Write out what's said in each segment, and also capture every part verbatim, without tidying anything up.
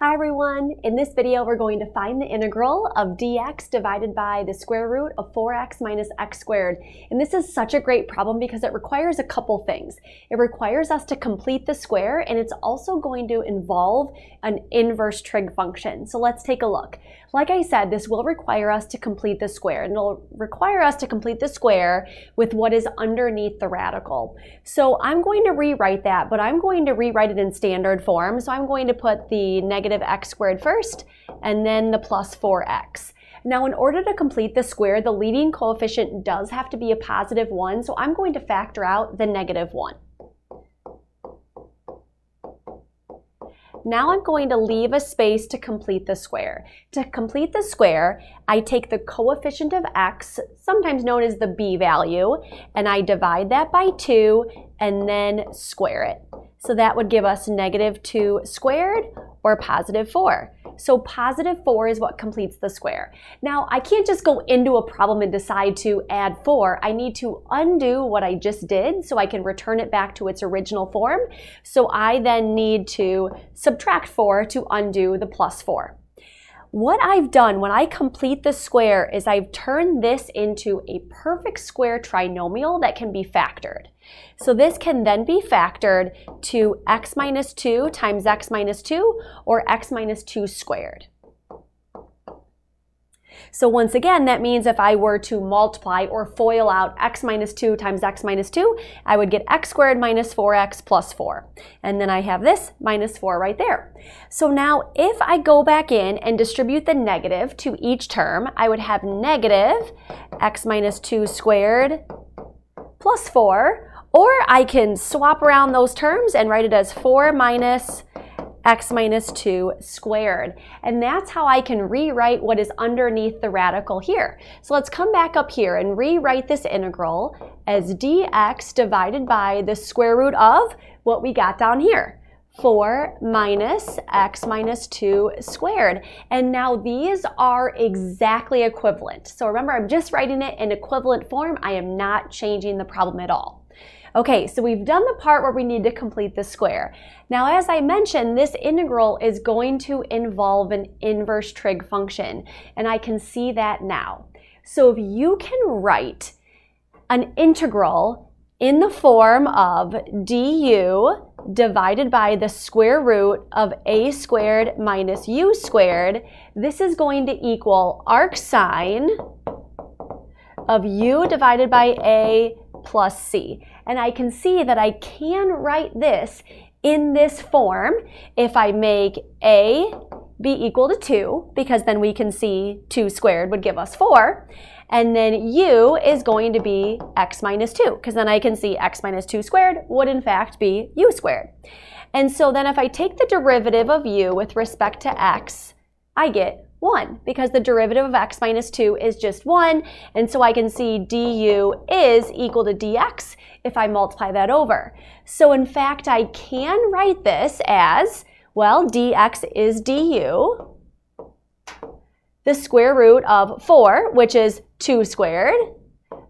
Hi everyone! In this video we're going to find the integral of dx divided by the square root of four x minus x squared. And this is such a great problem because it requires a couple things. It requires us to complete the square, and it's also going to involve an inverse trig function. So let's take a look. Like I said, this will require us to complete the square, and it'll require us to complete the square with what is underneath the radical. So I'm going to rewrite that, but I'm going to rewrite it in standard form. So I'm going to put the negative x squared first, and then the plus four x. Now, in order to complete the square, the leading coefficient does have to be a positive one, so I'm going to factor out the negative one. Now I'm going to leave a space to complete the square. To complete the square, I take the coefficient of x, sometimes known as the b value, and I divide that by two and then square it. So that would give us negative two squared, or positive four. So positive four is what completes the square. Now, I can't just go into a problem and decide to add four. I need to undo what I just did so I can return it back to its original form. So I then need to subtract four to undo the plus four. What I've done when I complete the square is I've turned this into a perfect square trinomial that can be factored. So this can then be factored to x minus two times x minus two, or x minus two squared. So once again, that means if I were to multiply or FOIL out x minus two times x minus two, I would get x squared minus four x plus four. And then I have this minus four right there. So now if I go back in and distribute the negative to each term, I would have negative x minus two squared plus four, or I can swap around those terms and write it as four minus x minus two squared. And that's how I can rewrite what is underneath the radical here. So let's come back up here and rewrite this integral as dx divided by the square root of what we got down here, four minus x minus two squared. And now these are exactly equivalent. So remember, I'm just writing it in equivalent form. I am not changing the problem at all. Okay, so we've done the part where we need to complete the square. Now, as I mentioned, this integral is going to involve an inverse trig function, and I can see that now. So if you can write an integral in the form of du divided by the square root of a squared minus u squared, this is going to equal arc sine of u divided by a plus c. And I can see that I can write this in this form if I make a be equal to two, because then we can see two squared would give us four. And then u is going to be x minus two, because then I can see x minus two squared would in fact be u squared. And so then if I take the derivative of u with respect to x, I get one, because the derivative of x minus two is just one, and so I can see du is equal to dx if I multiply that over. So in fact, I can write this as, well, dx is du, the square root of four, which is two squared,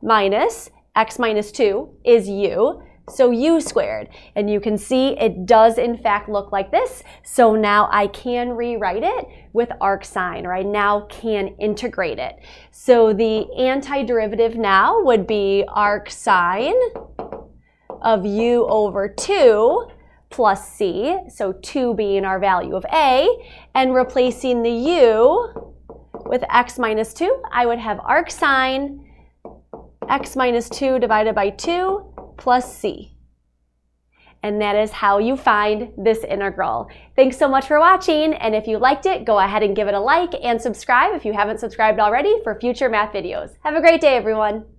minus x minus two is u, so u squared. And you can see it does in fact look like this. So now I can rewrite it with arc sine, or I now can integrate it. So the antiderivative now would be arc sine of u over two plus c, so two being our value of a, and replacing the u with x minus two, I would have arc sine x minus two divided by two plus c. And that is how you find this integral. Thanks so much for watching, and if you liked it, go ahead and give it a like and subscribe if you haven't subscribed already for future math videos. Have a great day, everyone.